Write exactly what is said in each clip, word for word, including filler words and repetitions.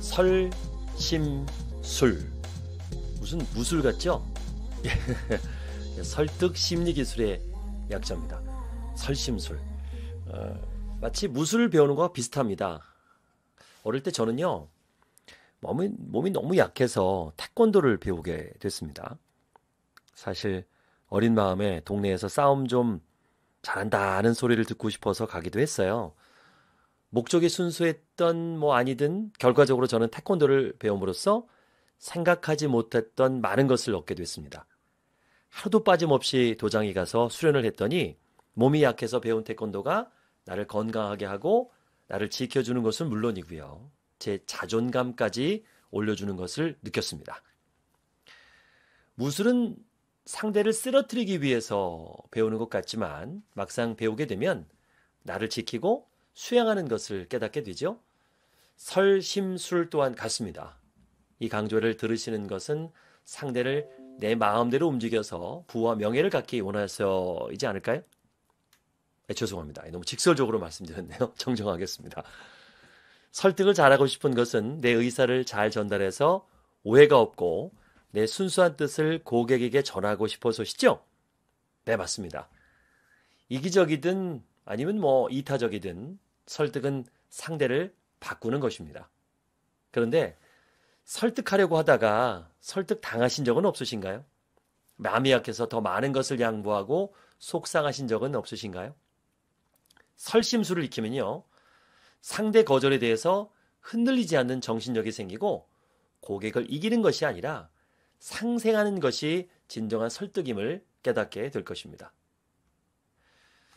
설심술. 무슨 무술 같죠? 설득심리기술의 약자입니다. 설심술. 어, 마치 무술 배우는 것과 비슷합니다. 어릴 때 저는요, 몸이, 몸이 너무 약해서 태권도를 배우게 됐습니다. 사실 어린 마음에 동네에서 싸움 좀 잘한다는 소리를 듣고 싶어서 가기도 했어요. 목적이 순수했던 뭐 아니든 결과적으로 저는 태권도를 배움으로써 생각하지 못했던 많은 것을 얻게 됐습니다. 하루도 빠짐없이 도장에 가서 수련을 했더니 몸이 약해서 배운 태권도가 나를 건강하게 하고 나를 지켜주는 것은 물론이고요, 제 자존감까지 올려주는 것을 느꼈습니다. 무술은 상대를 쓰러뜨리기 위해서 배우는 것 같지만 막상 배우게 되면 나를 지키고 수양하는 것을 깨닫게 되죠. 설심술 또한 같습니다. 이 강좌를 들으시는 것은 상대를 내 마음대로 움직여서 부와 명예를 갖기 원해서이지 않을까요? 네, 죄송합니다. 너무 직설적으로 말씀드렸네요. 정정하겠습니다. 설득을 잘하고 싶은 것은 내 의사를 잘 전달해서 오해가 없고 내 순수한 뜻을 고객에게 전하고 싶어서시죠? 네, 맞습니다. 이기적이든 아니면 뭐 이타적이든 설득은 상대를 바꾸는 것입니다. 그런데 설득하려고 하다가 설득 당하신 적은 없으신가요? 마음이 약해서 더 많은 것을 양보하고 속상하신 적은 없으신가요? 설심술을 익히면요, 상대 거절에 대해서 흔들리지 않는 정신력이 생기고 고객을 이기는 것이 아니라 상생하는 것이 진정한 설득임을 깨닫게 될 것입니다.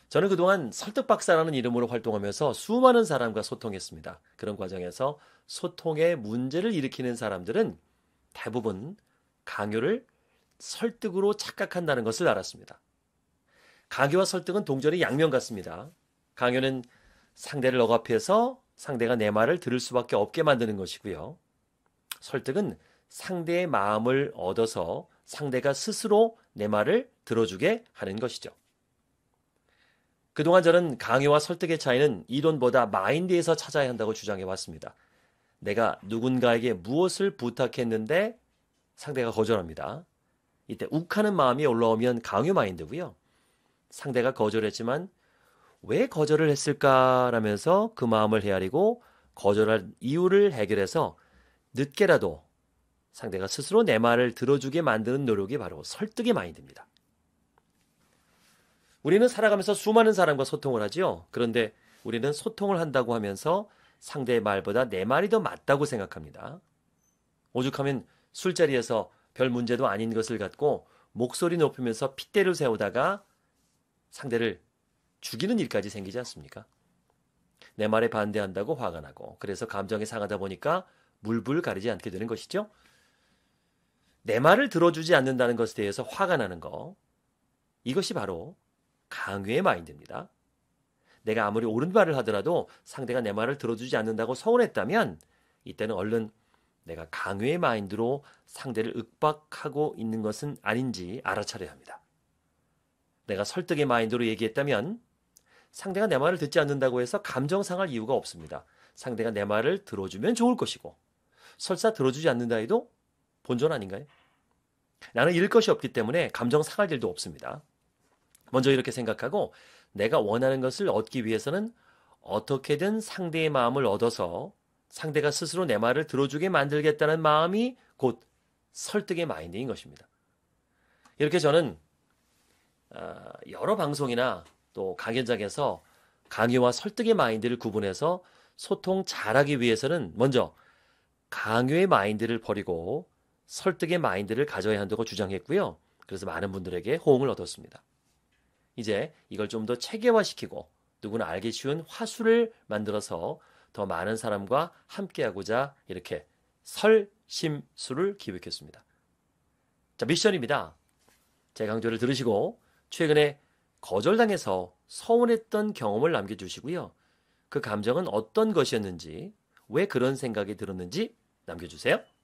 저는 그동안 설득박사라는 이름으로 활동하면서 수많은 사람과 소통했습니다. 그런 과정에서 소통에 문제를 일으키는 사람들은 대부분 강요를 설득으로 착각한다는 것을 알았습니다. 강요와 설득은 동전이 양면 같습니다. 강요는 상대를 억압해서 상대가 내 말을 들을 수밖에 없게 만드는 것이고요, 설득은 상대의 마음을 얻어서 상대가 스스로 내 말을 들어주게 하는 것이죠. 그동안 저는 강요와 설득의 차이는 이론보다 마인드에서 찾아야 한다고 주장해왔습니다. 내가 누군가에게 무엇을 부탁했는데 상대가 거절합니다. 이때 욱하는 마음이 올라오면 강요 마인드고요, 상대가 거절했지만 왜 거절을 했을까라면서 그 마음을 헤아리고 거절한 이유를 해결해서 늦게라도 상대가 스스로 내 말을 들어주게 만드는 노력이 바로 설득의 마인드입니다. 우리는 살아가면서 수많은 사람과 소통을 하죠. 그런데 우리는 소통을 한다고 하면서 상대의 말보다 내 말이 더 맞다고 생각합니다. 오죽하면 술자리에서 별 문제도 아닌 것을 갖고 목소리 높이면서 핏대를 세우다가 상대를 죽이는 일까지 생기지 않습니까? 내 말에 반대한다고 화가 나고, 그래서 감정이 상하다 보니까 물불 가리지 않게 되는 것이죠. 내 말을 들어주지 않는다는 것에 대해서 화가 나는 거, 이것이 바로 강요의 마인드입니다. 내가 아무리 옳은 말을 하더라도 상대가 내 말을 들어주지 않는다고 서운했다면 이때는 얼른 내가 강요의 마인드로 상대를 윽박하고 있는 것은 아닌지 알아차려야 합니다. 내가 설득의 마인드로 얘기했다면 상대가 내 말을 듣지 않는다고 해서 감정 상할 이유가 없습니다. 상대가 내 말을 들어주면 좋을 것이고, 설사 들어주지 않는다 해도 본전 아닌가요? 나는 잃을 것이 없기 때문에 감정 상할 일도 없습니다. 먼저 이렇게 생각하고 내가 원하는 것을 얻기 위해서는 어떻게든 상대의 마음을 얻어서 상대가 스스로 내 말을 들어주게 만들겠다는 마음이 곧 설득의 마인드인 것입니다. 이렇게 저는 여러 방송이나 또 강연장에서 강요와 설득의 마인드를 구분해서 소통 잘하기 위해서는 먼저 강요의 마인드를 버리고 설득의 마인드를 가져야 한다고 주장했고요. 그래서 많은 분들에게 호응을 얻었습니다. 이제 이걸 좀 더 체계화시키고 누구나 알기 쉬운 화술을 만들어서 더 많은 사람과 함께하고자 이렇게 설심술을 기획했습니다. 자, 미션입니다. 제 강좌를 들으시고 최근에 거절당해서 서운했던 경험을 남겨주시고요, 그 감정은 어떤 것이었는지, 왜 그런 생각이 들었는지 남겨주세요.